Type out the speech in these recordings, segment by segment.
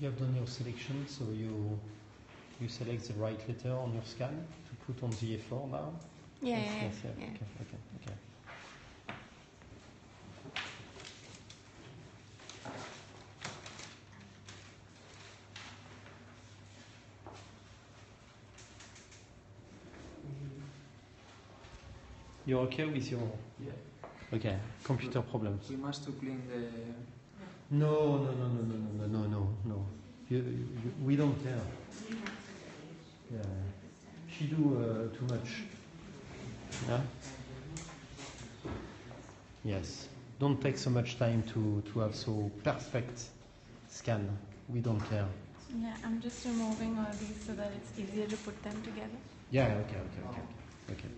You have done your selection, so you select the right letter on your scan to put on the A4 now? Yeah, yes, yeah, yes, yeah. Yeah. Okay, okay, okay. You're okay with your... Yeah. Okay, computer problems. We must to clean the... No, no, no, no, no, no, no, no, no. We don't care. Yeah. She do too much. Yeah? Yes. Don't take so much time to have so perfect scan. We don't care. Yeah, I'm just removing all these so that it's easier to put them together. Yeah, okay, okay, okay. Okay.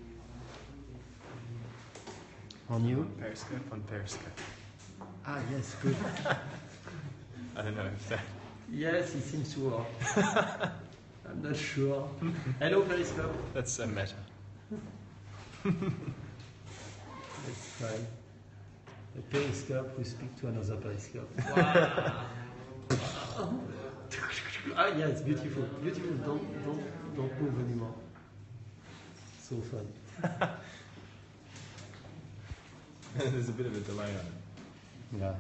On you? Periscope, on Periscope. Ah, yes, good. I don't know if that... Yes, it seems to work. I'm not sure. Hello, Periscope. That's a matter. Let's try. A Periscope, we speak to another Periscope. Wow. Ah, yes, beautiful. Beautiful. Don't move anymore. So fun. There's a bit of a delay on it. Yeah.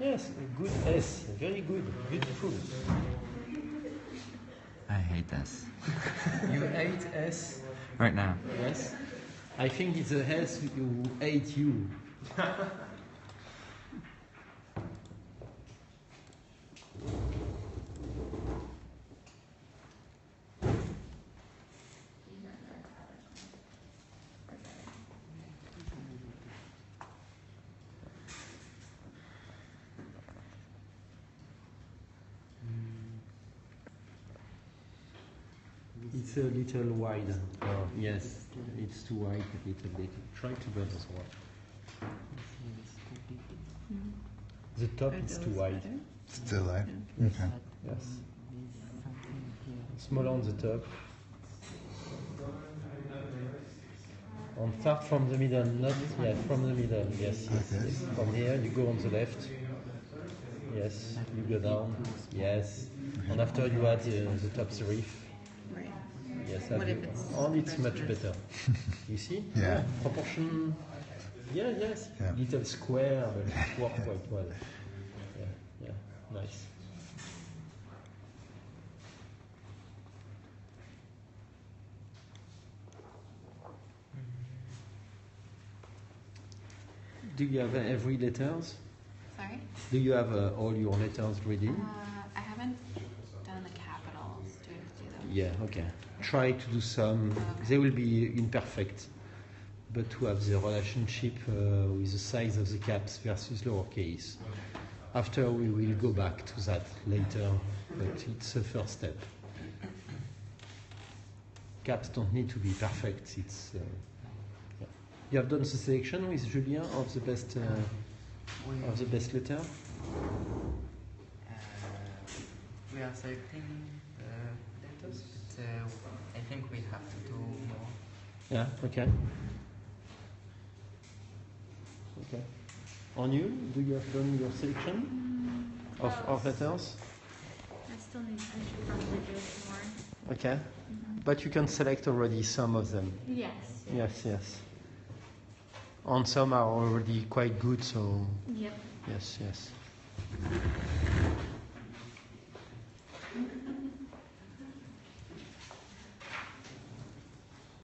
Yes, a good S. Very good. Beautiful. I hate S. You hate S? Right now. Yes. I think it's a S you hate you. It's a little wide. Oh. Yes, it's too wide a little bit. Try to bend as well. The top is too wide. Still wide? Okay. Yes. Smaller on the top. And start from the middle, not yeah, from the middle. Yes, yes, okay. Yes. From here you go on the left. Yes, you go down. Yes. Okay. And after you add the top serif. Yes, and it's much better. You see? Yeah. Proportion. Yeah, yes. Yeah. Little square will work quite well. Yeah, yeah. Nice. Do you have every letters? Sorry? Do you have all your letters ready? I haven't done the capitals. Do you have to do them? Yeah, okay. Try to do some, okay. They will be imperfect, but to have the relationship with the size of the caps versus lowercase. After we will go back to that later, but it's a first step. Caps don't need to be perfect. It's yeah. You have done the selection with Julien of the best letter? We are selecting the letters. I think we have to do more. Yeah, okay. Okay. On you, do you have done your selection of letters? I still need to probably do more. Okay. Mm-hmm. But you can select already some of them. Yes. Yes, yes. And some are already quite good, so... Yep. Yes, yes.